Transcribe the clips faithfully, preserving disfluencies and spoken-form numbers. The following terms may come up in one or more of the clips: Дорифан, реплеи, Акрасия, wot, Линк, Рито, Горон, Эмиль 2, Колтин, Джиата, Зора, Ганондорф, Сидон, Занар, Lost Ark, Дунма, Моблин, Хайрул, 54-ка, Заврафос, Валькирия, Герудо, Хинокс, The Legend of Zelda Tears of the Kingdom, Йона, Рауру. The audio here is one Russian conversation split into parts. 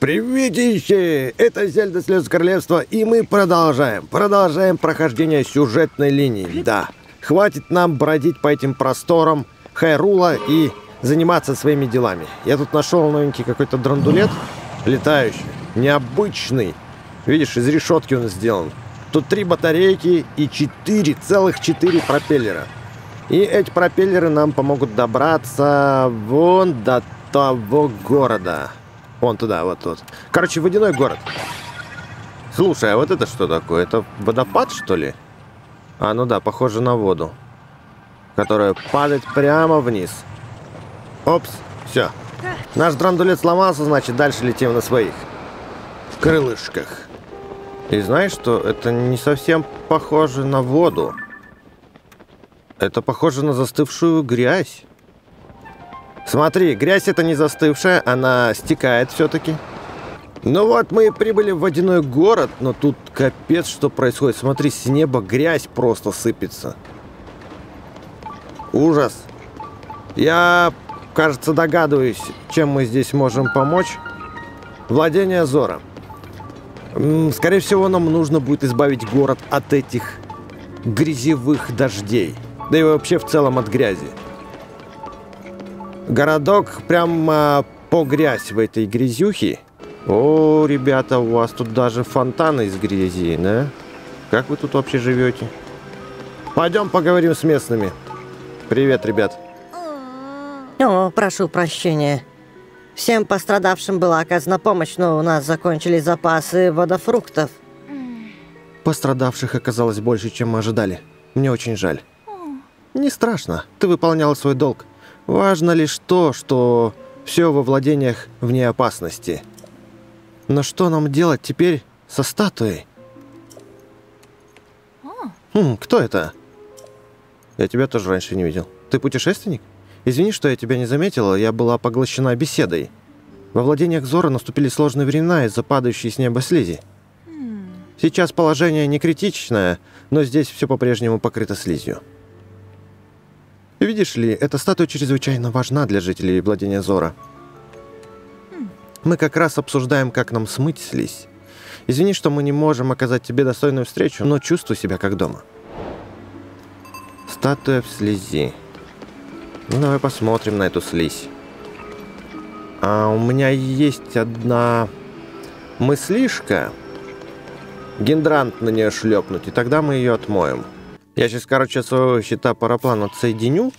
Приветище! Это Зельда Слез Королевства, и мы продолжаем. Продолжаем прохождение сюжетной линии. Да, хватит нам бродить по этим просторам Хайрула и заниматься своими делами. Я тут нашел новенький какой-то драндулет летающий, необычный. Видишь, из решетки он сделан. Тут три батарейки и четыре, целых четыре пропеллера. И эти пропеллеры нам помогут добраться вон до того города. Вон туда, вот тут. Короче, водяной город. Слушай, а вот это что такое? Это водопад, что ли? А, ну да, похоже на воду, которая падает прямо вниз. Опс, все. Наш драндулет сломался, значит, дальше летим на своих крылышках. И знаешь что? Это не совсем похоже на воду. Это похоже на застывшую грязь. Смотри, грязь это не застывшая, она стекает все-таки. Ну вот мы и прибыли в водяной город, но тут капец что происходит. Смотри, с неба грязь просто сыпется. Ужас. Я, кажется, догадываюсь, чем мы здесь можем помочь. Владение Зора. Скорее всего, нам нужно будет избавить город от этих грязевых дождей. Да и вообще в целом от грязи. Городок прямо по грязь в этой грязюхе. О, ребята, у вас тут даже фонтаны из грязи, да? Как вы тут вообще живете? Пойдем поговорим с местными. Привет, ребят. О, прошу прощения. Всем пострадавшим была оказана помощь, но у нас закончились запасы водофруктов. Пострадавших оказалось больше, чем мы ожидали. Мне очень жаль. Не страшно, ты выполняла свой долг. Важно лишь то, что все во владениях вне опасности. Но что нам делать теперь со статуей? Хм, кто это? Я тебя тоже раньше не видел. Ты путешественник? Извини, что я тебя не заметила, я была поглощена беседой. Во владениях Зора наступили сложные времена из-за падающей с неба слизи. Сейчас положение не критичное, но здесь все по-прежнему покрыто слизью. Видишь ли, эта статуя чрезвычайно важна для жителей владения Зора. Мы как раз обсуждаем, как нам смыть слизь. Извини, что мы не можем оказать тебе достойную встречу, но чувствуй себя как дома. Статуя в слизи. Ну, давай посмотрим на эту слизь. А у меня есть одна мыслишка. Гидрант на нее шлепнуть, и тогда мы ее отмоем. Я сейчас, короче, от своего щита параплан отсоединю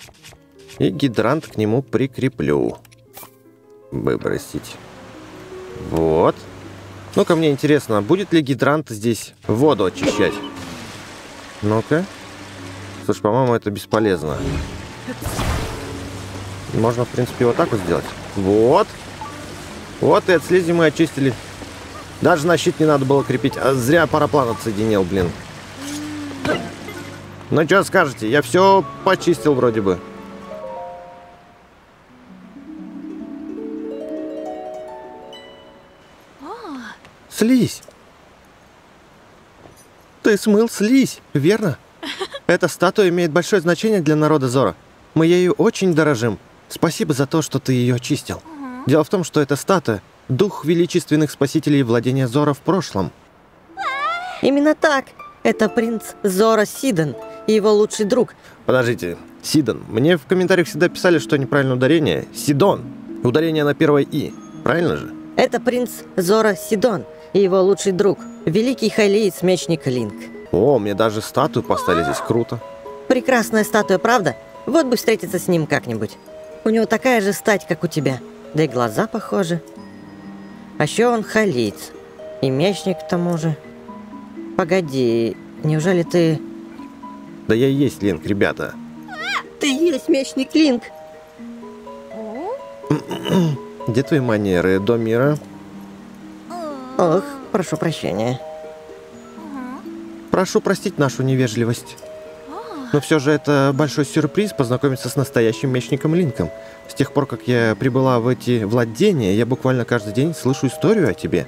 и гидрант к нему прикреплю. Выбросить. Вот. Ну-ка, мне интересно, будет ли гидрант здесь воду очищать? Ну-ка. Слушай, по-моему, это бесполезно. Можно, в принципе, вот так вот сделать. Вот. Вот и от слизи мы очистили. Даже на щит не надо было крепить. А зря параплан отсоединил, блин. Ну, что скажете? Я все почистил вроде бы. Слизь. Ты смыл слизь, верно? Эта статуя имеет большое значение для народа Зора. Мы ею очень дорожим. Спасибо за то, что ты ее очистил. Дело в том, что эта статуя – дух величественных спасителей владения Зора в прошлом. Именно так. Это принц Зора Сидон. И его лучший друг. Подождите, Сидон. Мне в комментариях всегда писали, что неправильное ударение. Сидон. Ударение на первой «и». Правильно же? Это принц Зора Сидон и его лучший друг. Великий хайлиец-мечник Линк. О, мне даже статую поставили здесь. Круто. Прекрасная статуя, правда? Вот бы встретиться с ним как-нибудь. У него такая же стать, как у тебя. Да и глаза похожи. А еще он хайлиец. И мечник к тому же. Погоди, неужели ты... Да я и есть Линк, ребята. Ты есть мечник Линк. Где твои манеры, Домира? Ох, прошу прощения. Прошу простить нашу невежливость. Но все же это большой сюрприз познакомиться с настоящим мечником Линком. С тех пор, как я прибыла в эти владения, я буквально каждый день слышу историю о тебе.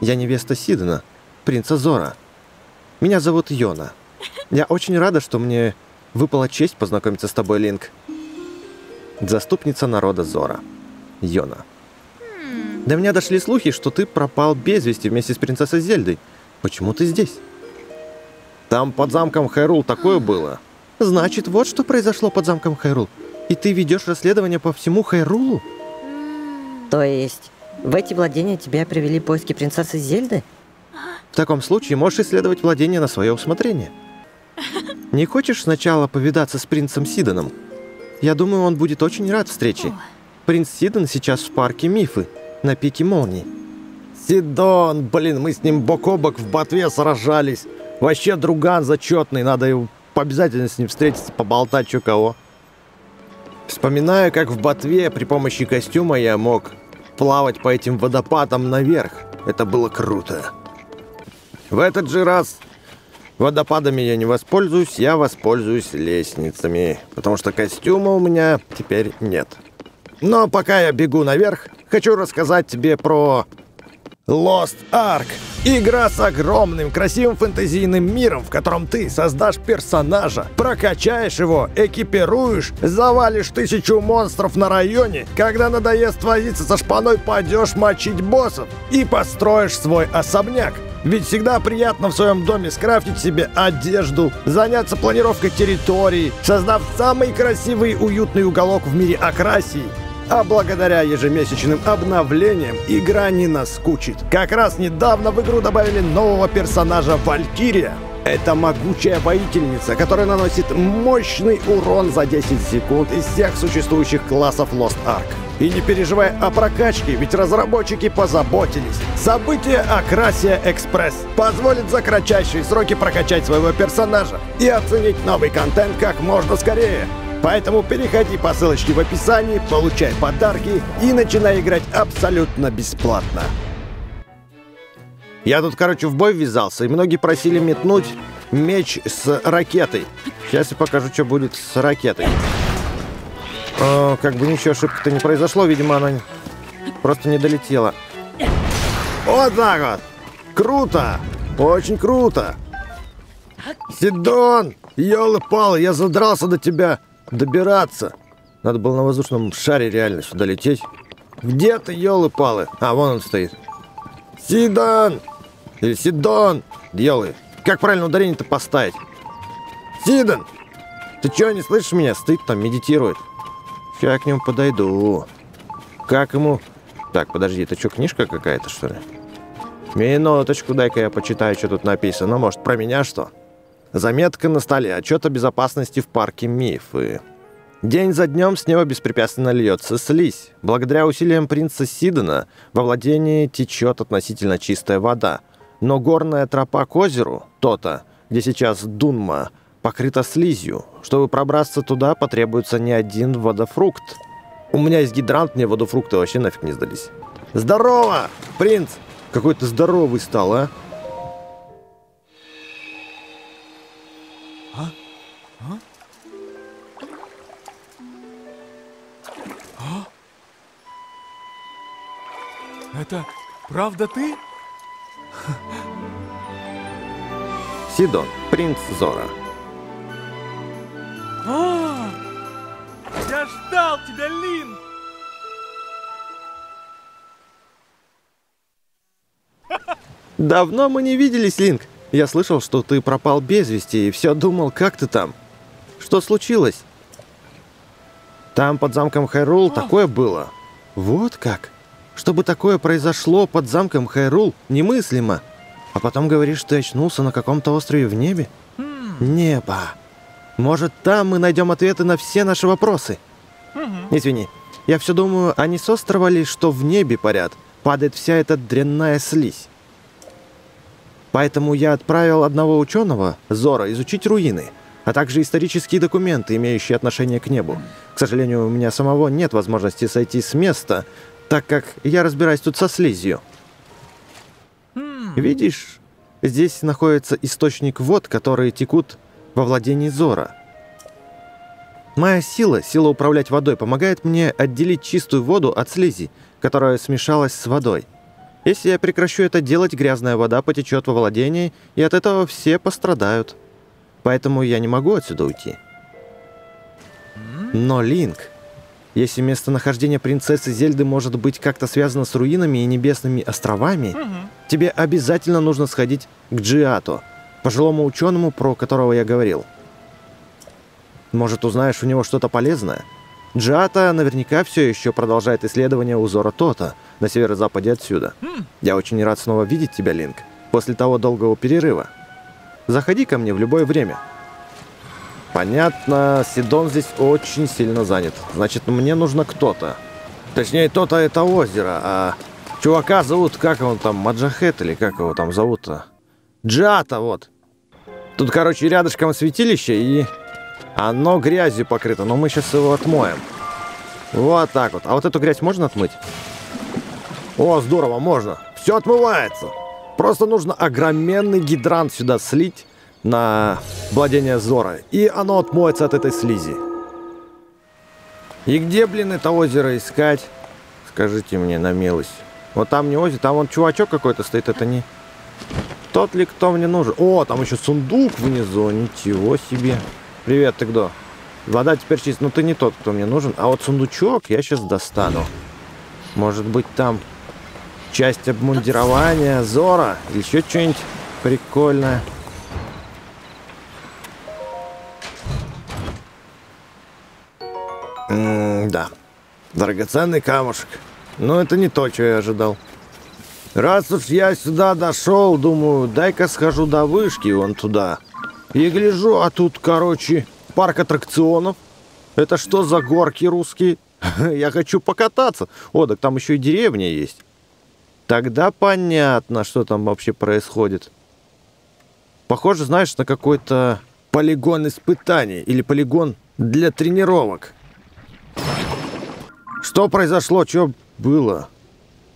Я невеста Сидона, принца Зора. Меня зовут Йона. Я очень рада, что мне выпала честь познакомиться с тобой, Линк. Заступница народа Зора. Йона. До меня дошли слухи, что ты пропал без вести вместе с принцессой Зельдой. Почему ты здесь? Там под замком Хайрул такое было. Значит, вот что произошло под замком Хайрул. И ты ведешь расследование по всему Хайрулу? То есть, в эти владения тебя привели поиски принцессы Зельды? В таком случае можешь исследовать владения на свое усмотрение. Не хочешь сначала повидаться с принцем Сидоном? Я думаю, он будет очень рад встрече. Принц Сидон сейчас в парке Мифы, на пике молнии. Сидон, блин, мы с ним бок о бок в ботве сражались. Вообще друган зачетный, надо его обязательно с ним встретиться, поболтать, чё кого. Вспоминаю, как в ботве при помощи костюма я мог плавать по этим водопадам наверх. Это было круто. В этот же раз водопадами я не воспользуюсь, я воспользуюсь лестницами, потому что костюма у меня теперь нет. Но пока я бегу наверх, хочу рассказать тебе про Lost Ark. Игра с огромным, красивым фэнтезийным миром, в котором ты создашь персонажа, прокачаешь его, экипируешь, завалишь тысячу монстров на районе, когда надоест возиться со шпаной, пойдешь мочить боссов и построишь свой особняк. Ведь всегда приятно в своем доме скрафтить себе одежду, заняться планировкой территории, создав самый красивый и уютный уголок в мире Акрасии. А благодаря ежемесячным обновлениям игра не наскучит. Как раз недавно в игру добавили нового персонажа Валькирия. Это могучая воительница, которая наносит мощный урон за десять секунд из всех существующих классов Lost Ark. И не переживай о прокачке, ведь разработчики позаботились. Событие Акрасия Экспресс позволит за кратчайшие сроки прокачать своего персонажа и оценить новый контент как можно скорее. Поэтому переходи по ссылочке в описании, получай подарки и начинай играть абсолютно бесплатно. Я тут, короче, в бой ввязался, и многие просили метнуть меч с ракетой. Сейчас я покажу, что будет с ракетой. О, как бы ничего, ошибки-то не произошло, видимо, она просто не долетела. Вот так вот! Круто! Очень круто! Сидон! Ёлы-палы, я задрался до тебя! Добираться. Надо было на воздушном шаре реально сюда лететь. Где ты, елы-палы? А, вон он стоит. Сидон! Или Сидон! Елы. Как правильно ударение-то поставить? Сидон! Ты чё, не слышишь меня? Стоит там, медитирует. Сейчас я к нему подойду. Как ему... Так, подожди, это что, книжка какая-то, что ли? Минуточку, дай-ка я почитаю, что тут написано. Может, про меня что? Заметка на столе. Отчет о безопасности в парке Мифы. День за днем с неба беспрепятственно льется слизь. Благодаря усилиям принца Сидона во владении течет относительно чистая вода. Но горная тропа к озеру, Тото, где сейчас Дунма, покрыта слизью. Чтобы пробраться туда, потребуется не один водофрукт. У меня есть гидрант, мне водофрукты вообще нафиг не сдались. Здорово, принц! Какой ты здоровый стал, а? Это правда ты? Сидон, принц Зора. А, я ждал тебя, Линк! Давно мы не виделись, Линк. Я слышал, что ты пропал без вести и все думал, как ты там. Что случилось? Там под замком Хайрул такое было. Вот как? Чтобы такое произошло под замком Хайрул, немыслимо. А потом говоришь, ты очнулся на каком-то острове в небе? Небо. Может, там мы найдем ответы на все наши вопросы? Извини, я все думаю, а не с острова ли, что в небе парят? Падает вся эта дрянная слизь. Поэтому я отправил одного ученого, Зора, изучить руины, а также исторические документы, имеющие отношение к небу. К сожалению, у меня самого нет возможности сойти с места, так как я разбираюсь тут со слизью. Видишь, здесь находится источник вод, которые текут во владении Зора. Моя сила, сила управлять водой, помогает мне отделить чистую воду от слизи, которая смешалась с водой. Если я прекращу это делать, грязная вода потечет во владении, и от этого все пострадают. Поэтому я не могу отсюда уйти. Но, Линк, Если местонахождение принцессы Зельды может быть как-то связано с руинами и небесными островами, угу. тебе обязательно нужно сходить к Джиато, пожилому ученому, про которого я говорил. Может, узнаешь у него что-то полезное? Джиата наверняка все еще продолжает исследование узора Тото на северо-западе отсюда. Я очень рад снова видеть тебя, Линк, после того долгого перерыва. Заходи ко мне в любое время. Понятно, Сидон здесь очень сильно занят. Значит, мне нужно кто-то. Точнее, то-то это озеро, а чувака зовут, как он там, Маджахет или как его там зовут-то? Джиата, вот. Тут, короче, рядышком святилище и... Оно грязью покрыто, но мы сейчас его отмоем. Вот так вот. А вот эту грязь можно отмыть? О, здорово, можно. Все отмывается. Просто нужно огроменный гидрант сюда слить на владение Зора. И оно отмоется от этой слизи. И где, блин, это озеро искать? Скажите мне на милость. Вот там не озеро, там вон чувачок какой-то стоит, это не... Тот ли, кто мне нужен? О, там еще сундук внизу, ничего себе. Привет, ты кто? Вода теперь чистая. Ну ты не тот, кто мне нужен. А вот сундучок я сейчас достану. Может быть, там часть обмундирования Зора. Еще что-нибудь прикольное. М-м, да. Драгоценный камушек. Но это не то, что я ожидал. Раз уж я сюда дошел, думаю, дай-ка схожу до вышки вон туда. Я гляжу, а тут, короче, парк аттракционов. Это что за горки русские? Я хочу покататься. О, так там еще и деревня есть. Тогда понятно, что там вообще происходит. Похоже, знаешь, на какой-то полигон испытаний или полигон для тренировок. Что произошло? Что было?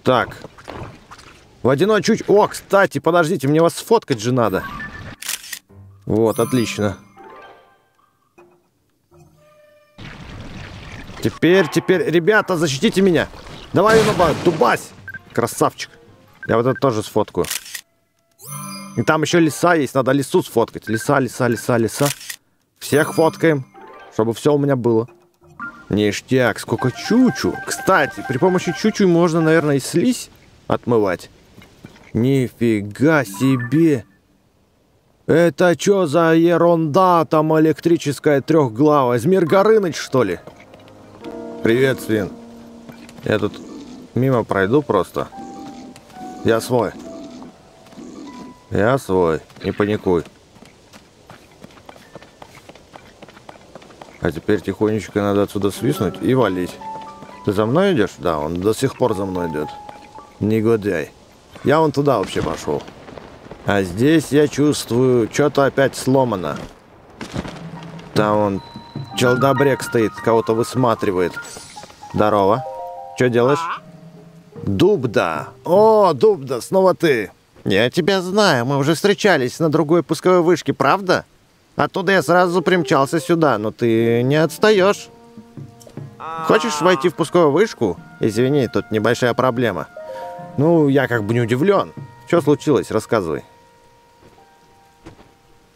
Так. Водяной чуть... О, кстати, подождите, мне вас сфоткать же надо. Вот, отлично. Теперь, теперь, ребята, защитите меня. Давай, Юноба, дубась. Красавчик. Я вот это тоже сфоткаю. И там еще лиса есть, надо лису сфоткать. Лиса, лиса, лиса, лиса. Всех фоткаем, чтобы все у меня было. Ништяк, сколько чучу. Кстати, при помощи чучу можно, наверное, и слизь отмывать. Нифига себе. Это чё за ерунда там электрическая трехглавая? Змир Горыныч, что ли? Привет, свин. Я тут мимо пройду просто. Я свой. Я свой. Не паникуй. А теперь тихонечко надо отсюда свистнуть и валить. Ты за мной идешь? Да, он до сих пор за мной идет. Негодяй. Я вон туда вообще пошел. А здесь я чувствую, что-то опять сломано. Там он челдобрек стоит, кого-то высматривает. Здорово. Что делаешь? Дубда. О, Дубда, снова ты. Я тебя знаю, мы уже встречались на другой пусковой вышке, правда? Оттуда я сразу примчался сюда, но ты не отстаешь. Хочешь войти в пусковую вышку? Извини, тут небольшая проблема. Ну, я как бы не удивлен. Что случилось? Рассказывай.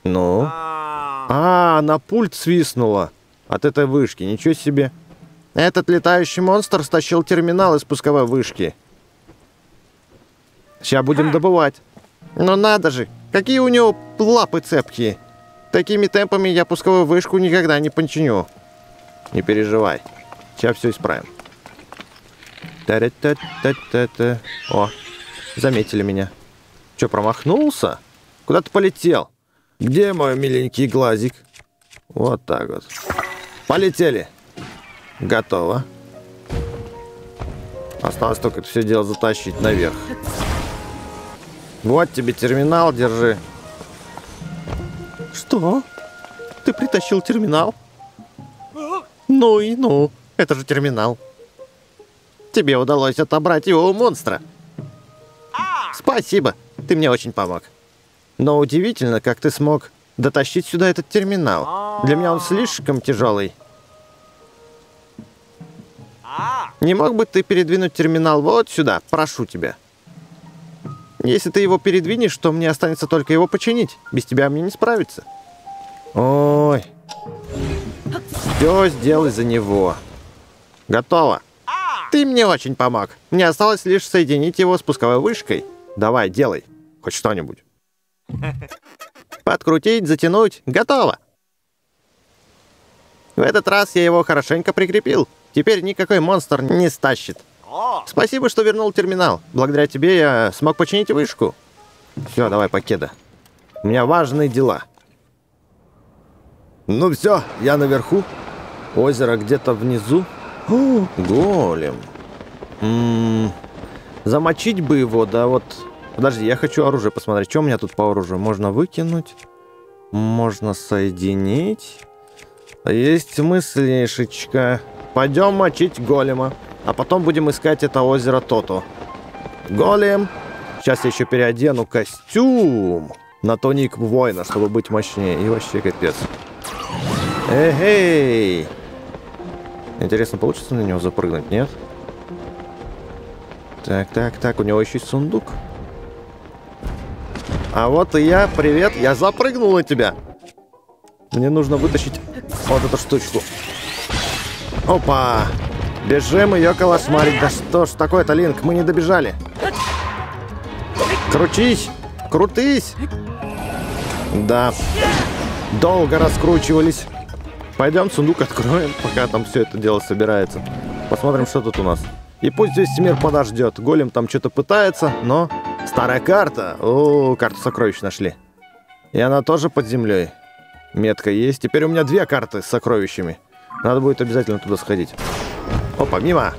Ну? А, на пульт свистнуло от этой вышки. Ничего себе. Этот летающий монстр стащил терминал из пусковой вышки. Сейчас будем добывать. Ну надо же, какие у него лапы цепкие. Такими темпами я пусковую вышку никогда не починю. Не переживай. Сейчас все исправим. Та-та-та-та-та. О, заметили меня. Че, промахнулся? Куда ты полетел? Где мой миленький глазик? Вот так вот. Полетели. Готово. Осталось только это все дело затащить наверх. Вот тебе терминал, держи. Что? Ты притащил терминал? Ну и ну, это же терминал. Тебе удалось отобрать его у монстра. Спасибо, ты мне очень помог. Но удивительно, как ты смог дотащить сюда этот терминал. Для меня он слишком тяжелый. Не мог бы ты передвинуть терминал вот сюда, прошу тебя. Если ты его передвинешь, то мне останется только его починить. Без тебя мне не справиться. Ой. Все сделай за него. Готово. Ты мне очень помог. Мне осталось лишь соединить его с пусковой вышкой. Давай, делай. Хоть что-нибудь. Подкрутить, затянуть. Готово. В этот раз я его хорошенько прикрепил. Теперь никакой монстр не стащит. Спасибо, что вернул терминал. Благодаря тебе я смог починить вышку. Все, давай, покеда. У меня важные дела. Ну все, я наверху. Озеро где-то внизу. О, голем. М-м-м. Замочить бы его, да вот... Подожди, я хочу оружие посмотреть. Что у меня тут по оружию? Можно выкинуть. Можно соединить. Есть мыслишечка. Пойдем мочить голема. А потом будем искать это озеро Тото. Голем. Сейчас я еще переодену костюм на тоник воина, чтобы быть мощнее. И вообще капец. Эй-эй. Интересно, получится на него запрыгнуть, нет? Так, так, так, у него еще есть сундук. А вот и я, привет, я запрыгнул на тебя. Мне нужно вытащить вот эту штучку. Опа! Бежим ее колошмарить. Да что ж такое-то, Линк, мы не добежали. Крутись! Крутись! Да. Долго раскручивались. Пойдем сундук откроем, пока там все это дело собирается. Посмотрим, что тут у нас. И пусть весь мир подождет. Голем там что-то пытается, но... Старая карта! О, карту сокровищ нашли. И она тоже под землей. Метка есть. Теперь у меня две карты с сокровищами. Надо будет обязательно туда сходить. Опа, мимо!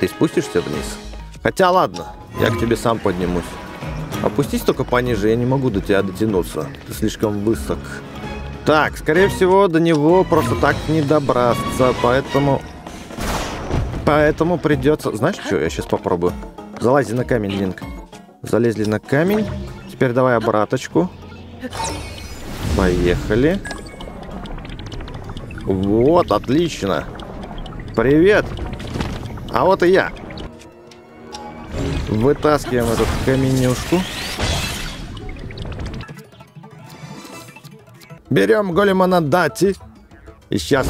Ты спустишься вниз? Хотя ладно, я к тебе сам поднимусь. Опустись только пониже, я не могу до тебя дотянуться. Ты слишком высок. Так, скорее всего, до него просто так не добраться, поэтому... Поэтому придется... Знаешь, что я сейчас попробую? Залази на камень, Линк. Залезли на камень. Теперь давай обраточку. Поехали. Вот, отлично. Привет. А вот и я. Вытаскиваем эту каменюшку. Берем голема на дати. И сейчас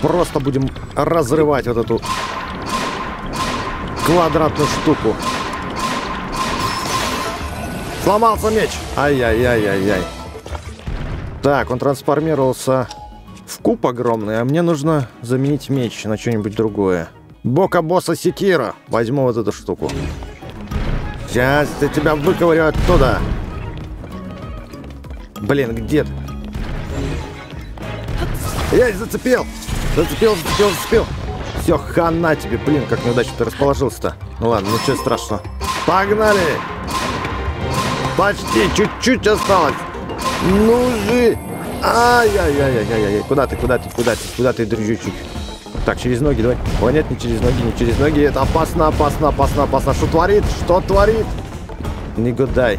просто будем разрывать вот эту квадратную штуку. Сломался меч. Ай-яй-яй-яй-яй. Так, он трансформировался в куб огромный, а мне нужно заменить меч на что-нибудь другое. Бока босса секира. Возьму вот эту штуку. Сейчас я тебя выковырю оттуда. Блин, где ты? Я зацепил. Зацепил, зацепил, зацепил. Все, хана тебе, блин, как неудачно ты расположился-то. Ну ладно, ничего страшного. Погнали! Почти, чуть-чуть осталось. Ну же! Ай-яй-яй-яй-яй-яй. Куда ты, куда ты, куда ты, куда ты, дружочек? Так, через ноги давай. О, нет, не через ноги, не через ноги. Это опасно, опасно, опасно, опасно. Что творит? Что творит? Не годай.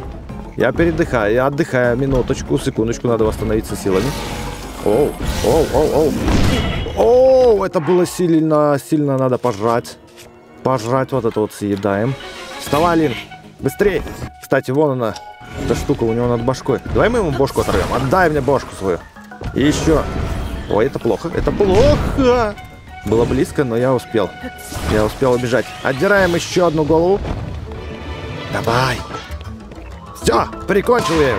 Я передыхаю, я отдыхаю. Минуточку, секундочку, надо восстановиться силами. Оу, оу, оу, оу. О, это было сильно, сильно надо пожрать. Пожрать вот это вот съедаем. Вставай, Линк, быстрее. Кстати, вон она, эта штука у него над башкой. Давай мы ему бошку оторвем, отдай мне бошку свою. И еще. Ой, это плохо, это плохо. Было близко, но я успел. Я успел убежать. Отдираем еще одну голову. Давай. Все, прикончил я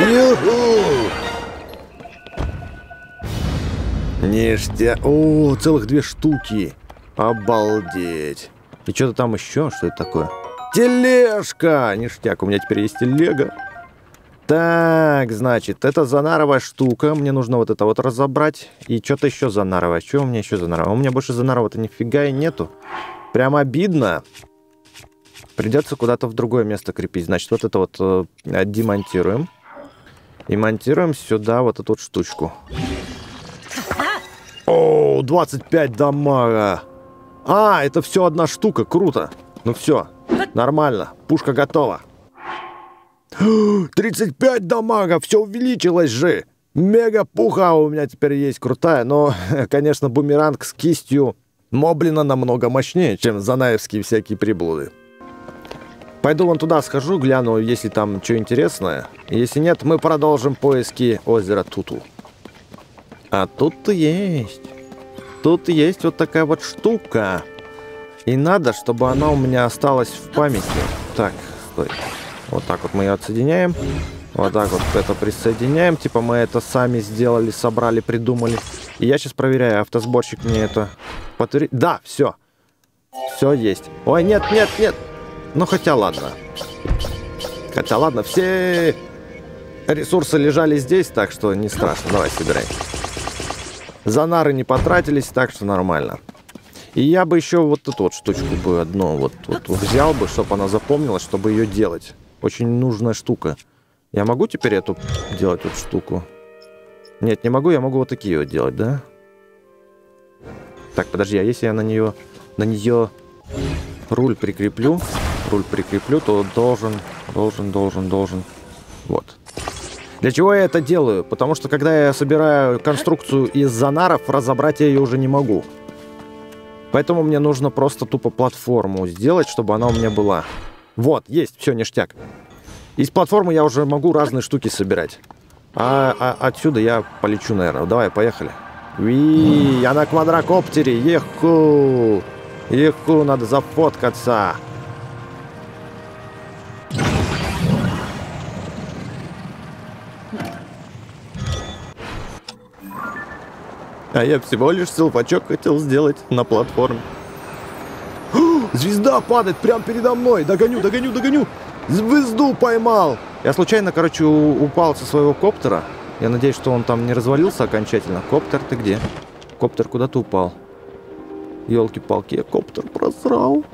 его. Ю-ху. Ништя. О, целых две штуки. Обалдеть. И что-то там еще? Что это такое? Тележка! Ништяк, у меня теперь есть телега. Так, значит, это занаровая штука. Мне нужно вот это вот разобрать. И что-то еще занаровое. Что у меня еще занаровое? У меня больше занарова-то нифига и нету. Прям обидно. Придется куда-то в другое место крепить. Значит, вот это вот демонтируем. И монтируем сюда вот эту вот штучку. Оу, двадцать пять дамага. А, это все одна штука, круто. Ну все, нормально, пушка готова. тридцать пять дамага, все увеличилось же. Мега-пуха у меня теперь есть крутая, но, конечно, бумеранг с кистью Моблина намного мощнее, чем занаевские всякие приблуды. Пойду вон туда схожу, гляну, если там что интересное. Если нет, мы продолжим поиски озера Туту. А тут-то есть. Тут есть вот такая вот штука. И надо, чтобы она у меня осталась в памяти. Так, стой. Вот так вот мы ее отсоединяем. Вот так вот это присоединяем. Типа мы это сами сделали, собрали, придумали. И я сейчас проверяю, автосборщик мне это подтвердит. Да, все. Все есть. Ой, нет, нет, нет. Ну хотя ладно. Хотя ладно, все ресурсы лежали здесь, так что не страшно. Давай, собирай. За нары не потратились, так что нормально. И я бы еще вот эту вот штучку бы одну вот, вот взял бы, чтобы она запомнилась, чтобы ее делать. Очень нужная штука. Я могу теперь эту делать вот штуку? Нет, не могу, я могу вот такие вот делать, да? Так, подожди, а если я на нее, на нее руль прикреплю, руль прикреплю, то должен, должен, должен, должен. Вот. Для чего я это делаю? Потому что когда я собираю конструкцию из занаров, разобрать я ее уже не могу. Поэтому мне нужно просто тупо платформу сделать, чтобы она у меня была. Вот, есть, все, ништяк. Из платформы я уже могу разные штуки собирать. А, а отсюда я полечу, наверное. Давай, поехали. Уи, я на квадрокоптере. Еху. Еху, надо зафоткаться. А я всего лишь силпачок хотел сделать на платформе. Звезда падает прямо передо мной. Догоню, догоню, догоню. Звезду поймал! Я случайно, короче, упал со своего коптера. Я надеюсь, что он там не развалился окончательно. Коптер, ты где? Коптер куда-то упал. Ёлки-палки, я коптер просрал.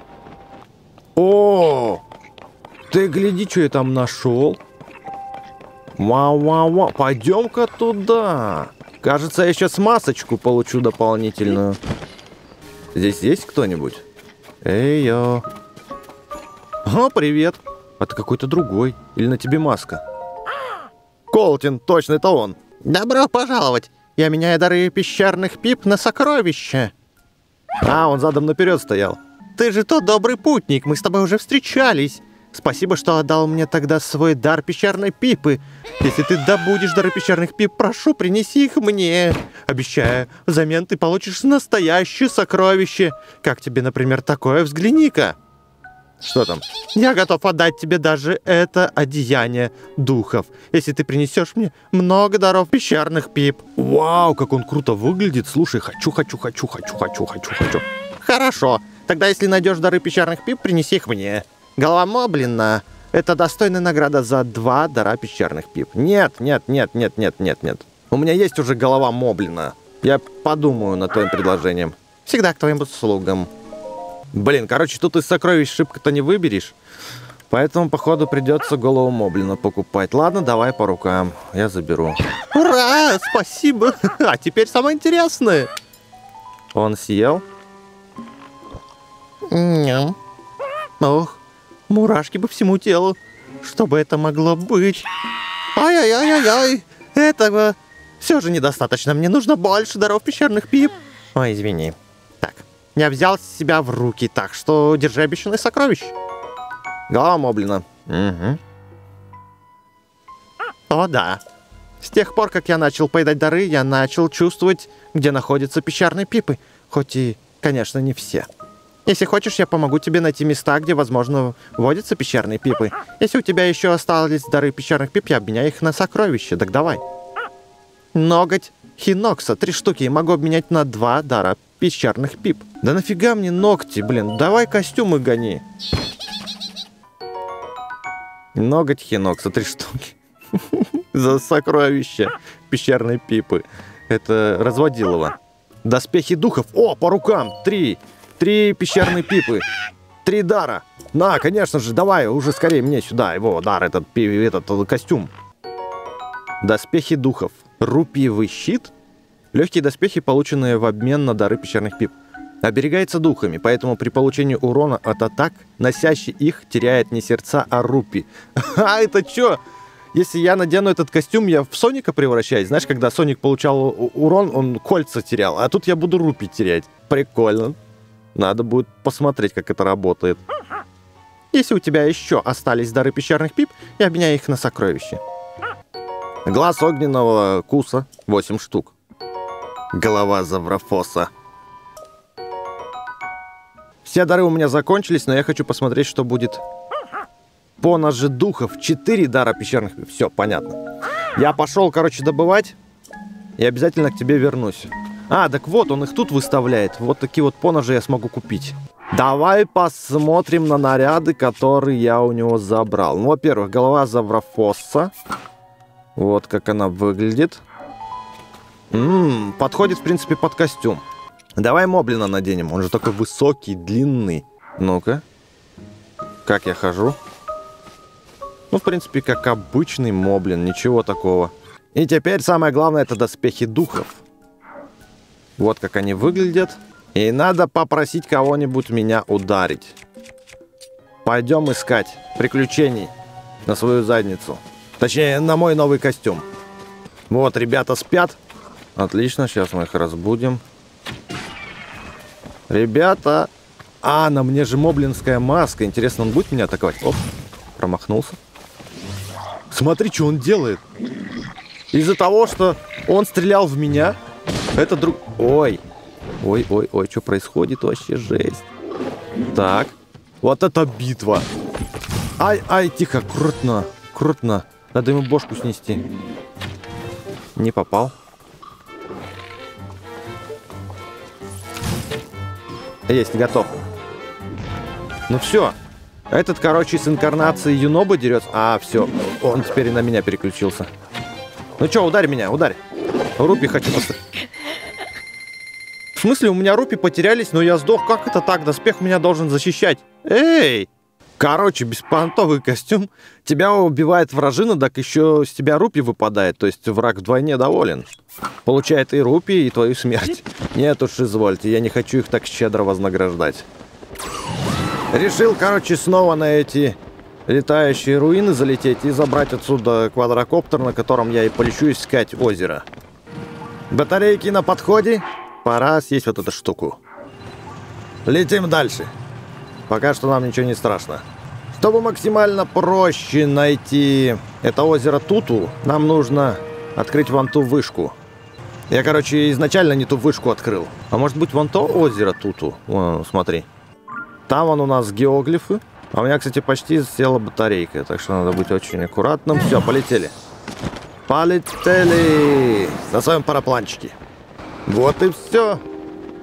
О! Ты гляди, что я там нашел. Вау-вау-вау. Пойдем-ка туда. Кажется, я сейчас масочку получу дополнительную. Здесь есть кто-нибудь? Эй, йо. О, привет. А ты какой-то другой. Или на тебе маска? Колтин, точно, это он. Добро пожаловать. Я меняю дары пещерных пип на сокровища. А, он задом наперед стоял. Ты же тот добрый путник, мы с тобой уже встречались. Спасибо, что отдал мне тогда свой дар пещерной пипы. Если ты добудешь дары пещерных пип, прошу, принеси их мне. Обещаю, взамен ты получишь настоящее сокровище. Как тебе, например, такое? Взгляни-ка. Что там? Я готов отдать тебе даже это одеяние духов, если ты принесешь мне много даров пещерных пип. Вау, как он круто выглядит. Слушай, хочу, хочу, хочу, хочу, хочу, хочу, хочу. Хорошо. Тогда, если найдешь дары пещерных пип, принеси их мне. Голова Моблина. Это достойная награда за два дара пещерных пип. Нет, нет, нет, нет, нет, нет, нет. У меня есть уже голова Моблина. Я подумаю над твоим предложением. Всегда к твоим услугам. Блин, короче, тут из сокровищ шибко-то не выберешь. Поэтому, походу, придется голову Моблина покупать. Ладно, давай по рукам. Я заберу. Ура! Спасибо! А теперь самое интересное. Он съел? Ням. Ох, мурашки по всему телу. Что бы это могло быть? Ай-яй-яй-яй-яй! Этого все же недостаточно. Мне нужно больше даров пещерных пип. Ой, извини. Я взял себя в руки, так что держи обещанное сокровище. Голова Моблина. Угу. О, да. С тех пор, как я начал поедать дары, я начал чувствовать, где находятся пещерные пипы. Хоть и, конечно, не все. Если хочешь, я помогу тебе найти места, где, возможно, водятся пещерные пипы. Если у тебя еще остались дары пещерных пип, я обменяю их на сокровища. Так давай. Ноготь Хинокса. Три штуки. Могу обменять на два дара пещерных пип. Да нафига мне ногти, блин. Давай костюмы гони. Ноготь Хинокса. Три штуки. За сокровища пещерной пипы. Это разводилово. Доспехи духов. О, по рукам. Три. Три пещерные пипы. Три дара. На, конечно же, давай уже скорее мне сюда. Его дар, этот, этот костюм. Доспехи духов. Рупиевый щит. Легкие доспехи, полученные в обмен на дары пещерных пип. Оберегается духами, поэтому при получении урона от атак, носящий их теряет не сердца, а рупи. А это чё? Если я надену этот костюм, я в Соника превращаюсь. Знаешь, когда Соник получал урон, он кольца терял. А тут я буду рупи терять. Прикольно. Надо будет посмотреть, как это работает. Если у тебя еще остались дары пещерных пип, я обменяю их на сокровища. Глаз огненного куса. восемь штук. Голова Заврафоса. Все дары у меня закончились, но я хочу посмотреть, что будет по ноже духов. Четыре дара пещерных. Все, понятно. Я пошел, короче, добывать. И обязательно к тебе вернусь. А, так вот, он их тут выставляет. Вот такие вот поножи я смогу купить. Давай посмотрим на наряды, которые я у него забрал. Ну, во-первых, голова Заврафоса. Вот как она выглядит. Ммм, подходит, в принципе, под костюм. Давай Моблина наденем. Он же такой высокий, длинный. Ну-ка. Как я хожу? Ну, в принципе, как обычный Моблин. Ничего такого. И теперь самое главное, это доспехи духов. Вот как они выглядят. И надо попросить кого-нибудь меня ударить. Пойдем искать приключений на свою задницу. Точнее, на мой новый костюм. Вот, ребята спят. Отлично, сейчас мы их разбудим. Ребята. А, на мне же моблинская маска. Интересно, он будет меня атаковать? Оп, промахнулся. Смотри, что он делает. Из-за того, что он стрелял в меня... Это друг... Ой. Ой, ой, ой, что происходит? Вообще жесть. Так. Вот это битва. Ай, ай, тихо, крутно. Крутно. Надо ему бошку снести. Не попал. Есть, готов. Ну все. Этот, короче, с инкарнацией Юноба дерется. А, все. Он теперь и на меня переключился. Ну что, ударь меня, ударь. Рупи хочу поставить. В смысле, у меня рупи потерялись, но я сдох. Как это так? Доспех меня должен защищать. Эй! Короче, беспонтовый костюм. Тебя убивает вражина, так еще с тебя рупи выпадает. То есть враг вдвойне доволен. Получает и рупи, и твою смерть. Нет уж, извольте, я не хочу их так щедро вознаграждать. Решил, короче, снова на эти летающие руины залететь и забрать отсюда квадрокоптер, на котором я и полечу искать озеро. Батарейки на подходе. Пора съесть вот эту штуку. Летим дальше. Пока что нам ничего не страшно. Чтобы максимально проще найти это озеро Туту, нам нужно открыть вон ту вышку. Я, короче, изначально не ту вышку открыл. А может быть, вон то озеро Туту? Вон, смотри. Там вон у нас геоглифы. А у меня, кстати, почти села батарейка. Так что надо быть очень аккуратным. Все, полетели. Полетели на своем парапланчике. Вот и все.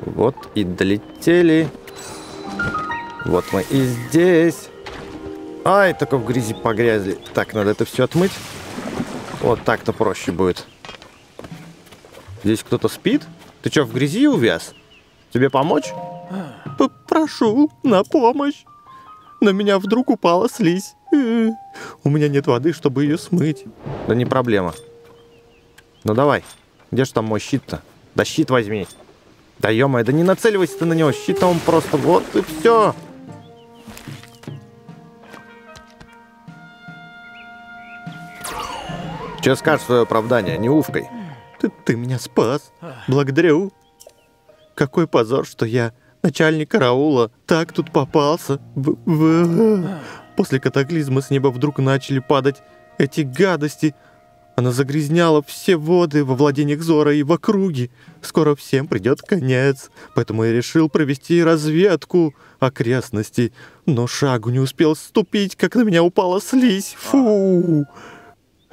Вот и долетели. Вот мы и здесь. Ай, только в грязи погрязли. Так, надо это все отмыть. Вот так-то проще будет. Здесь кто-то спит? Ты что, в грязи увяз? Тебе помочь? Прошу на помощь. На меня вдруг упала слизь. У меня нет воды, чтобы ее смыть. Да не проблема. Ну давай. Где же там мой щит-то? Да щит возьми. Да ё-моё, да не нацеливайся ты на него. Щитом он просто вот и все. Че скажешь свое оправдание? Не уфкой. Ты, ты меня спас. Благодарю. Какой позор, что я, начальник караула, так тут попался. В -в После катаклизма с неба вдруг начали падать эти гадости. Она загрязняла все воды во владениях Зора и в округе. Скоро всем придет конец. Поэтому я решил провести разведку окрестностей. Но шагу не успел ступить, как на меня упала слизь. Фу!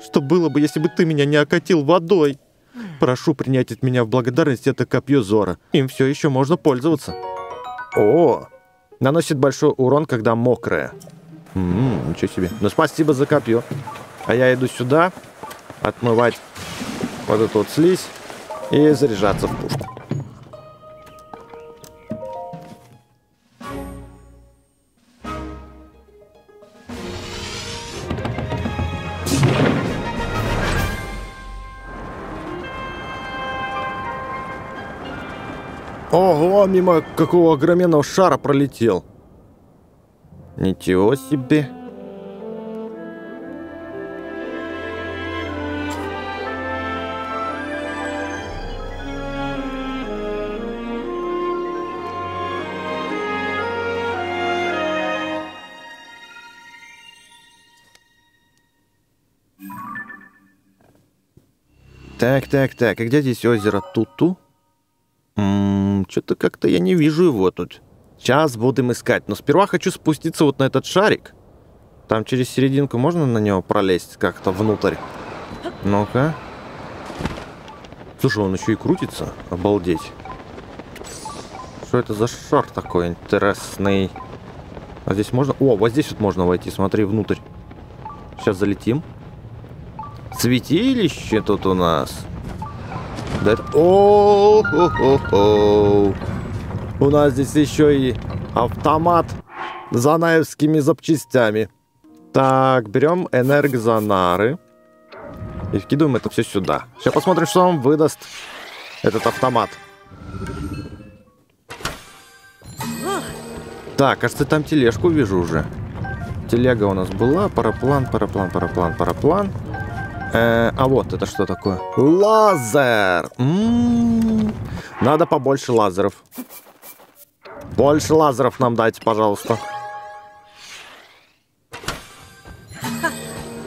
Что было бы, если бы ты меня не окатил водой? Прошу принять от меня в благодарность это копье Зора. Им все еще можно пользоваться. О! Наносит большой урон, когда мокрая. М-м, ничего себе. Ну спасибо за копье. А я иду сюда... Отмывать вот эту вот слизь и заряжаться в пушку. Ого, мимо какого огроменного шара пролетел. Ничего себе. Так, так, так, а где здесь озеро Туту? Что-то как-то я не вижу его тут. Сейчас будем искать. Но сперва хочу спуститься вот на этот шарик. Там через серединку можно на него пролезть как-то внутрь? Ну-ка. Слушай, он еще и крутится. Обалдеть. Что это за шар такой интересный? А здесь можно... О, вот здесь вот можно войти. Смотри, внутрь. Сейчас залетим. Святилище тут у нас. Да это... О-о-о-о-о. У нас здесь еще и автомат за наевскими запчастями. Так, берем энергозонары. И вкидываем это все сюда. Сейчас посмотрим, что нам выдаст этот автомат. Так, кажется, там тележку вижу уже. Телега у нас была. Параплан, параплан, параплан, параплан. Э, а вот это что такое? Лазер! М-м-м. Надо побольше лазеров. Больше лазеров нам дайте, пожалуйста.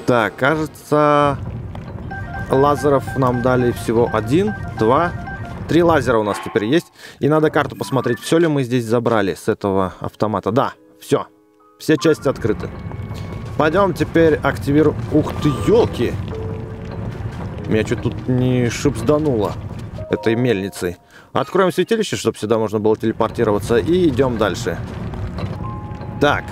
Так, кажется, лазеров нам дали всего один, два, три лазера у нас теперь есть. И надо карту посмотреть, все ли мы здесь забрали с этого автомата. Да, все. Все части открыты. Пойдем теперь активируем... Ух ты, елки! Меня что-то тут не шипсдануло этой мельницей. Откроем святилище, чтобы сюда можно было телепортироваться. И идем дальше. Так.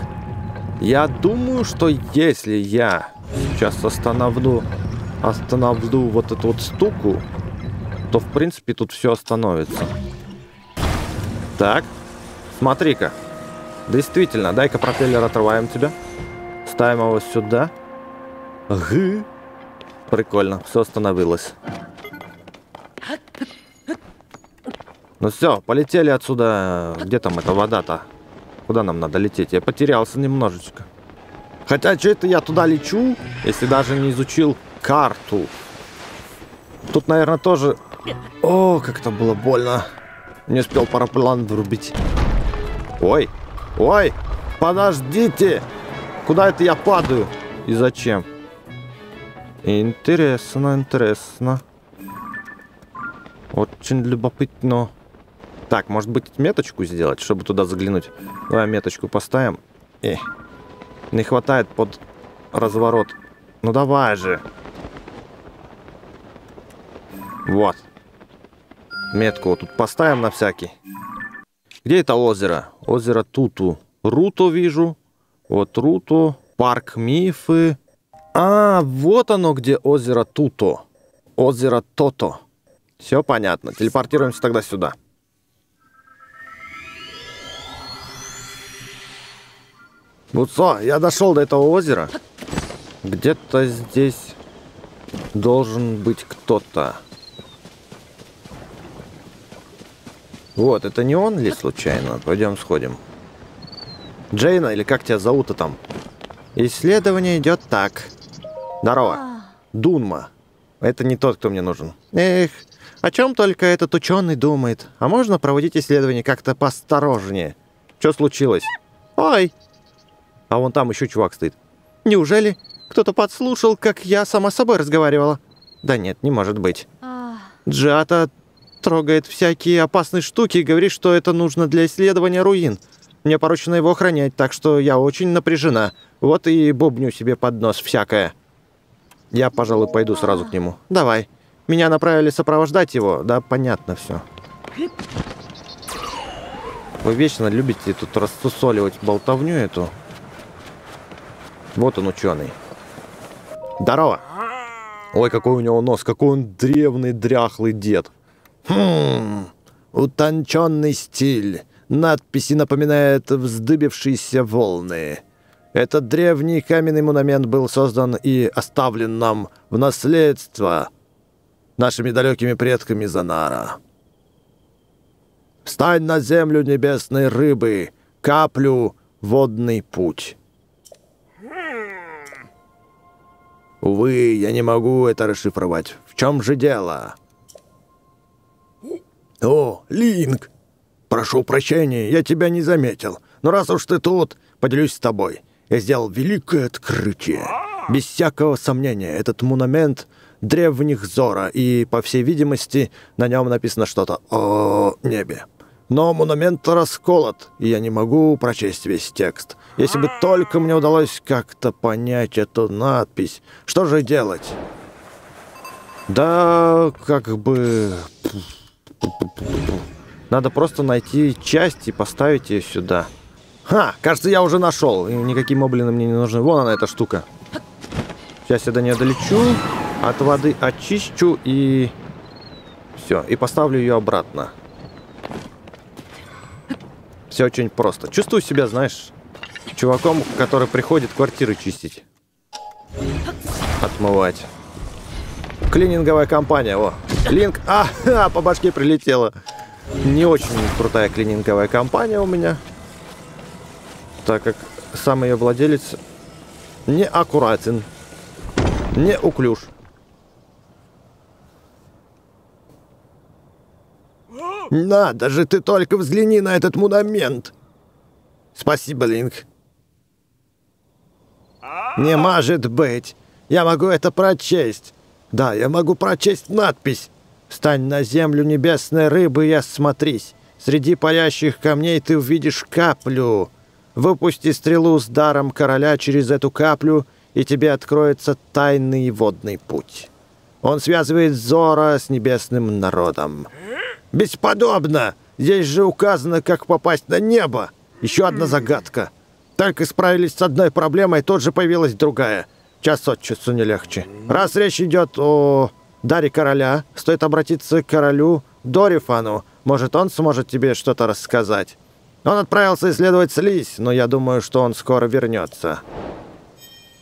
Я думаю, что если я сейчас остановлю, остановлю вот эту вот штуку, то, в принципе, тут все остановится. Так. Смотри-ка. Действительно. Дай-ка пропеллер отрываем тебя. Ставим его сюда. Гы. Прикольно. Все остановилось. Ну все, полетели отсюда. Где там эта вода-то? Куда нам надо лететь? Я потерялся немножечко. Хотя, что это я туда лечу, если даже не изучил карту? Тут, наверное, тоже... О, как-то было больно. Не успел параплан врубить. Ой, ой, подождите! Куда это я падаю? И зачем? Интересно, интересно. Очень любопытно. Так, может быть, меточку сделать, чтобы туда заглянуть? Давай меточку поставим. Эх, не хватает под разворот. Ну давай же. Вот. Метку вот тут поставим на всякий. Где это озеро? Озеро Туту. Руту вижу. Вот Руту. Парк Мифы. А, вот оно где озеро Туто. Озеро Тото. Все понятно. Телепортируемся тогда сюда. Вот что, я дошел до этого озера. Где-то здесь должен быть кто-то. Вот, это не он ли случайно? Пойдем сходим. Джейна, или как тебя зовут-то там? Исследование идет так. Здорово. Дунма. Это не тот, кто мне нужен. Эх, о чем только этот ученый думает. А можно проводить исследование как-то поосторожнее? Что случилось? Ой! А вон там еще чувак стоит. Неужели кто-то подслушал, как я сама с собой разговаривала? Да нет, не может быть. Джиата трогает всякие опасные штуки и говорит, что это нужно для исследования руин. Мне поручено его охранять, так что я очень напряжена. Вот и бубню себе под нос всякое. Я, пожалуй, пойду сразу к нему. Давай. Меня направили сопровождать его. Да, понятно все. Вы вечно любите тут рассусоливать болтовню эту. Вот он, ученый. Здорово. Ой, какой у него нос. Какой он древний, дряхлый дед. Хм, утонченный стиль. Надписи напоминают вздыбившиеся волны. Этот древний каменный монумент был создан и оставлен нам в наследство нашими далекими предками Занара. Встань на землю небесной рыбы, каплю водный путь. Увы, я не могу это расшифровать. В чем же дело? О, Линк! Прошу прощения, я тебя не заметил. Но раз уж ты тут, поделюсь с тобой. Я сделал великое открытие. Без всякого сомнения, этот монумент древних Зора. И, по всей видимости, на нем написано что-то о небе. но монумент расколот, и я не могу прочесть весь текст. Если бы только мне удалось как-то понять эту надпись, что же делать? Да, как бы... Надо просто найти часть и поставить ее сюда. Ха, кажется, я уже нашел. И никакие моблины мне не нужны. Вон она, эта штука. Сейчас я до нее долечу, от воды очищу и... Все, и поставлю ее обратно. Все очень просто. Чувствую себя, знаешь, чуваком, который приходит квартиры чистить. Отмывать. Клининговая компания, о. Линк, а, а, по башке прилетела. Не очень крутая клининговая компания у меня, так как сам ее владелец неаккуратен, неуклюж. Надо же, ты только взгляни на этот монумент. Спасибо, Линк. Не может быть. Я могу это прочесть. Да, я могу прочесть надпись. «Стань на землю небесной рыбы и осмотрись. Среди палящих камней ты увидишь каплю. Выпусти стрелу с даром короля через эту каплю, и тебе откроется тайный водный путь. Он связывает Зора с небесным народом». Бесподобно! Здесь же указано, как попасть на небо. Еще одна загадка. Только справились с одной проблемой, тут же появилась другая. Час от часу не легче. Раз речь идет о... даре короля, стоит обратиться к королю Дорифану. Может, он сможет тебе что-то рассказать. Он отправился исследовать слизь, но я думаю, что он скоро вернется.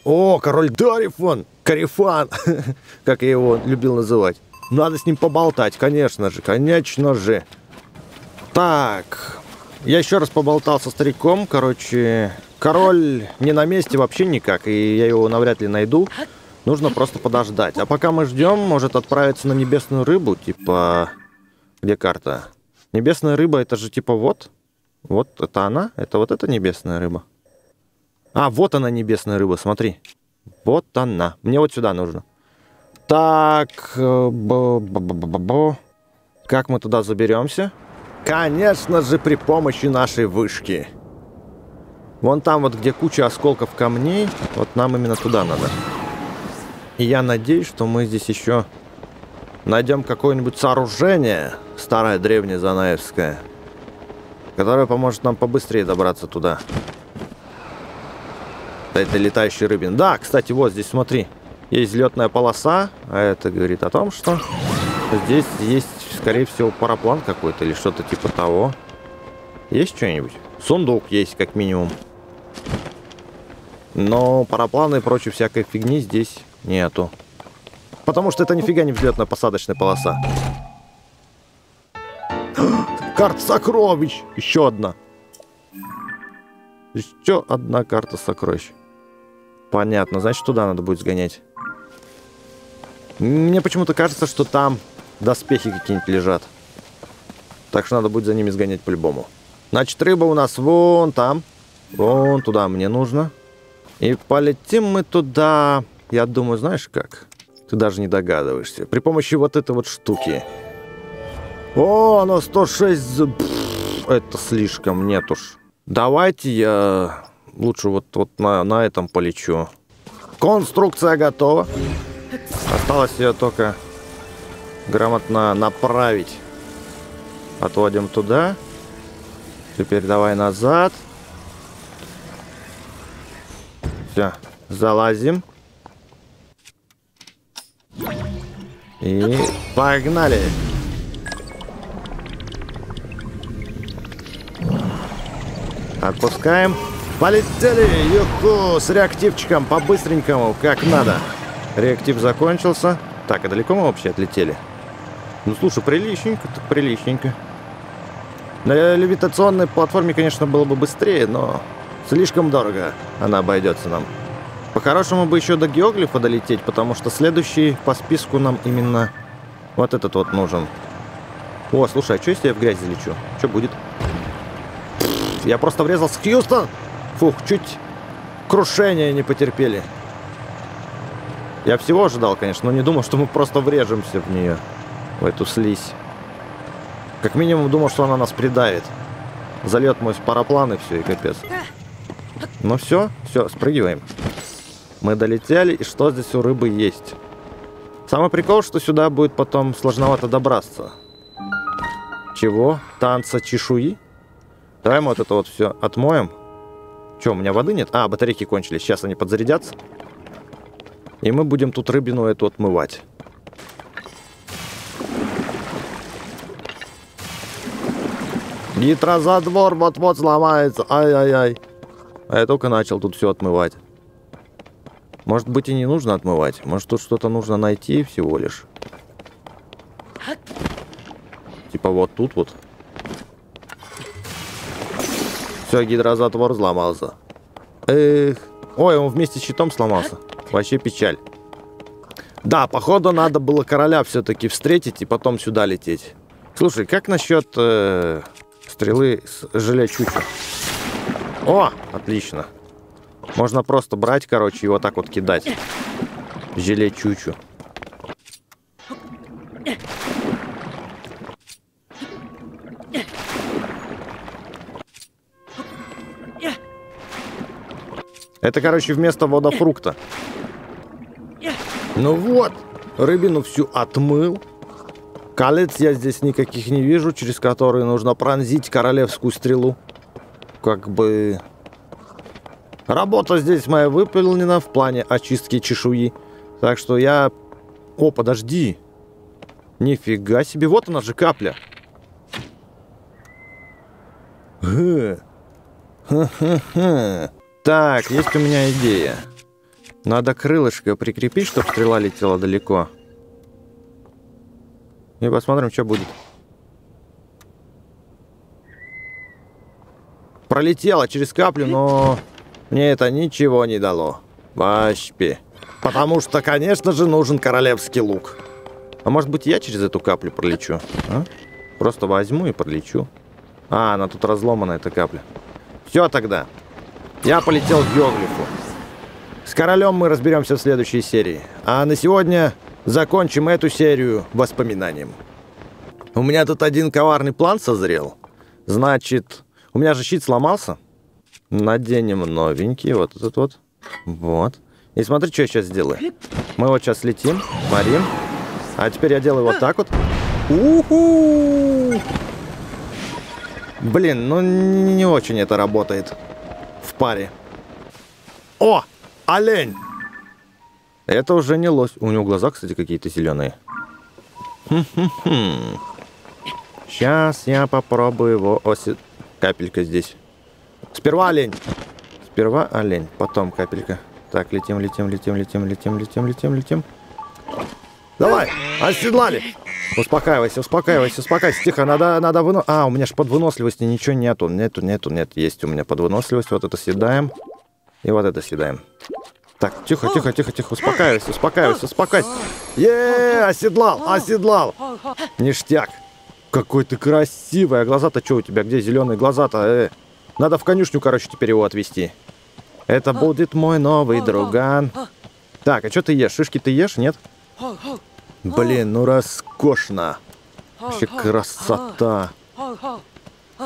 О, король Дорифан! Корифан! Как я его любил называть. Надо с ним поболтать, конечно же, конечно же. Так. Я еще раз поболтал со стариком. Короче, король не на месте вообще никак, и я его навряд ли найду. Нужно просто подождать. А пока мы ждем, может отправиться на небесную рыбу, типа... Где карта? Небесная рыба, это же типа вот. Вот это она. Это вот эта небесная рыба. А, вот она небесная рыба, смотри. Вот она. Мне вот сюда нужно. Так... Как мы туда заберемся? Конечно же, при помощи нашей вышки. Вон там вот, где куча осколков камней, вот нам именно туда надо. И я надеюсь, что мы здесь еще найдем какое-нибудь сооружение, старое древнее занаевское, которое поможет нам побыстрее добраться туда. Это летающий рыбин. Да, кстати, вот здесь, смотри, есть летная полоса, а это говорит о том, что здесь есть, скорее всего, параплан какой-то или что-то типа того. Есть что-нибудь? Сундук есть, как минимум. Но парапланы и прочей всякой фигни здесь... Нету. Потому что это нифига не взлетно-посадочная полоса. Карта сокровищ! Еще одна. Еще одна карта сокровищ. Понятно. Значит, туда надо будет сгонять. Мне почему-то кажется, что там доспехи какие-нибудь лежат. Так что надо будет за ними сгонять по-любому. Значит, рыба у нас вон там. Вон туда мне нужно. И полетим мы туда... Я думаю, знаешь как? Ты даже не догадываешься. При помощи вот этой вот штуки. О, оно сто шесть... Пфф, это слишком, нет уж. Давайте я лучше вот, вот на, на этом полечу. Конструкция готова. Осталось ее только грамотно направить. Отводим туда. Теперь давай назад. Все, залазим. И погнали! Отпускаем. Полетели! Юху! С реактивчиком по-быстренькому, как надо. Реактив закончился. Так, а далеко мы вообще отлетели? Ну, слушай, приличненько, так приличненько. На левитационной платформе, конечно, было бы быстрее, но слишком дорого она обойдется нам. По-хорошему бы еще до геоглифа долететь, потому что следующий по списку нам именно вот этот вот нужен. О, слушай, а что если я в грязь залечу? Что будет? Я просто врезался в Хьюстон! Фух, чуть крушение не потерпели. Я всего ожидал, конечно, но не думал, что мы просто врежемся в нее, в эту слизь. Как минимум думал, что она нас придавит. Залет мой параплан и все, и капец. Ну все, все, спрыгиваем. Мы долетели, и что здесь у рыбы есть? Самый прикол, что сюда будет потом сложновато добраться. Чего? Танца чешуи? Давай мы вот это вот все отмоем. Че, у меня воды нет? А, батарейки кончились. Сейчас они подзарядятся. И мы будем тут рыбину эту отмывать. Гидрозатвор вот-вот сломается. Ай-ай-ай. А я только начал тут все отмывать. Может быть, и не нужно отмывать. Может, тут что-то нужно найти всего лишь. Типа вот тут вот. Все, гидрозатвор взломался. Эх. Ой, он вместе с щитом сломался. Вообще печаль. Да, походу надо было короля все-таки встретить и потом сюда лететь. Слушай, как насчет э, стрелы с желячухи? О, отлично. Можно просто брать, короче, и вот так вот кидать. Желячучу. Это, короче, вместо водофрукта. Ну вот, рыбину всю отмыл. Колец я здесь никаких не вижу, через которые нужно пронзить королевскую стрелу. Как бы... Работа здесь моя выполнена в плане очистки чешуи. Так что я... О, подожди. Нифига себе, вот она же капля. Ха-ха-ха. Так, есть у меня идея. Надо крылышко прикрепить, чтобы стрела летела далеко. И посмотрим, что будет. Пролетела через каплю, но мне это ничего не дало. Вообще. Потому что, конечно же, нужен королевский лук. А может быть, я через эту каплю пролечу? А? Просто возьму и пролечу. А, она тут разломана, эта капля. Все тогда. Я полетел к Йоглифу. С королем мы разберемся в следующей серии. А на сегодня закончим эту серию воспоминанием. У меня тут один коварный план созрел. Значит, у меня же щит сломался. Наденем новенький. Вот этот вот. Вот. И смотри, что я сейчас сделаю. Мы вот сейчас летим, парим. А теперь я делаю вот так вот. У-ху! Блин, ну не очень это работает. В паре. О, олень! Это уже не лось. У него глаза, кстати, какие-то зеленые. Хм-хм-хм. Сейчас я попробую его оси... Капелька здесь. Сперва олень. Сперва олень, потом капелька. Так, летим, летим, летим, летим, летим, летим, летим, летим. Давай, оседлали. Успокаивайся, успокаивайся, успокаивайся. Тихо, надо, надо выносливость. А, у меня же под выносливостью ничего нету. Нету, нету, нет. Есть у меня под выносливость. Вот это съедаем. И вот это съедаем. Так, тихо, тихо, тихо, тихо. Успокаивайся, успокаивайся, успокайся. Еее, оседлал, оседлал. Ништяк. Какой ты красивый. А глаза-то что у тебя? Где зеленые глаза-то? Э, надо в конюшню, короче, теперь его отвезти. Это будет мой новый друган. Так, а что ты ешь? Шишки ты ешь, нет? Блин, ну роскошно. Вообще красота.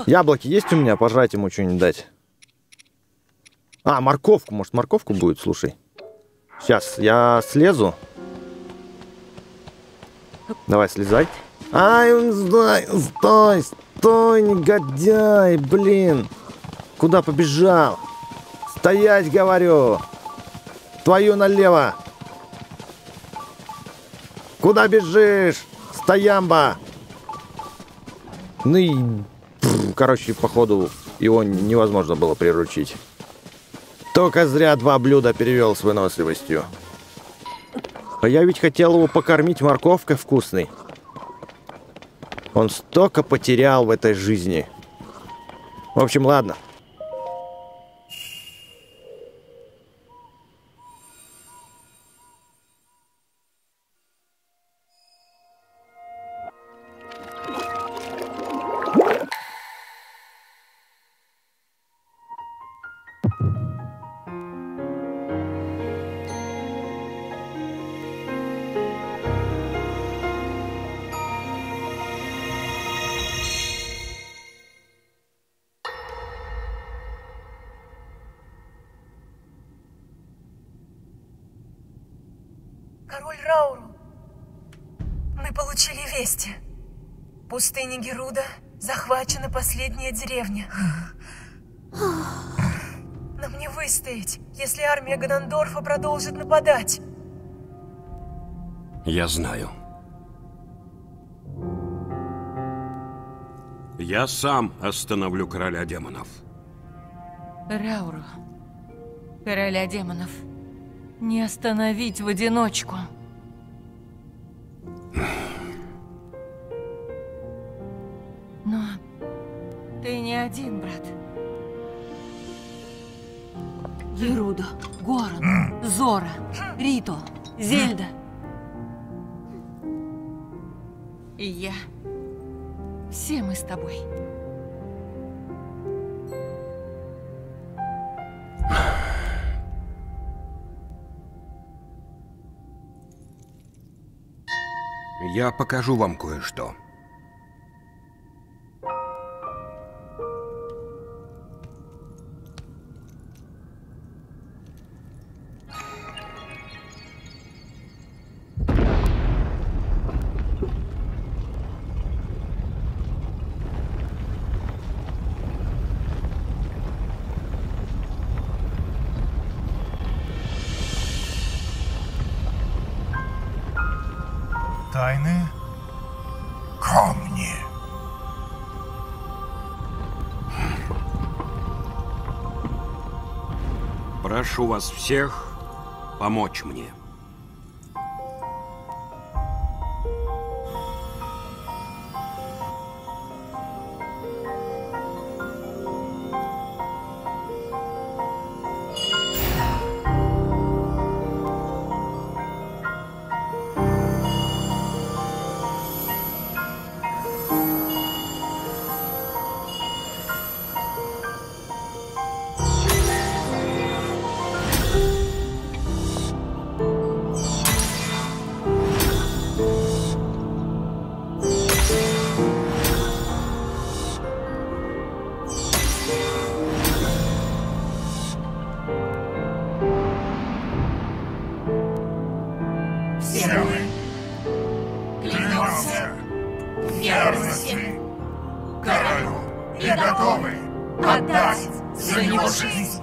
Яблоки есть у меня? Пожрать ему что-нибудь дать. А, морковку. Может, морковку будет? Слушай. Сейчас, я слезу. Давай, слезай. Ай, стой, стой, стой, негодяй, блин. Куда побежал? Стоять, говорю. Твою налево. Куда бежишь? Стоямба! Ну и... Короче, походу, его невозможно было приручить. Только зря два блюда перевел с выносливостью. А я ведь хотел его покормить морковкой вкусной. Он столько потерял в этой жизни. В общем, ладно. Король Рауру, мы получили вести. В пустыне Герудо захвачена последняя деревня. Нам не выстоять, если армия Ганондорфа продолжит нападать. Я знаю. Я сам остановлю короля демонов. Рауру, короля демонов, не остановить в одиночку. Но ты не один, брат. Герудо, Горон, Зора, Рито, Зельда. И я. Все мы с тобой. Я покажу вам кое-что. Тайны? Ко мне. Прошу вас всех помочь мне. Верности королю и готовы отдать за него жизнь.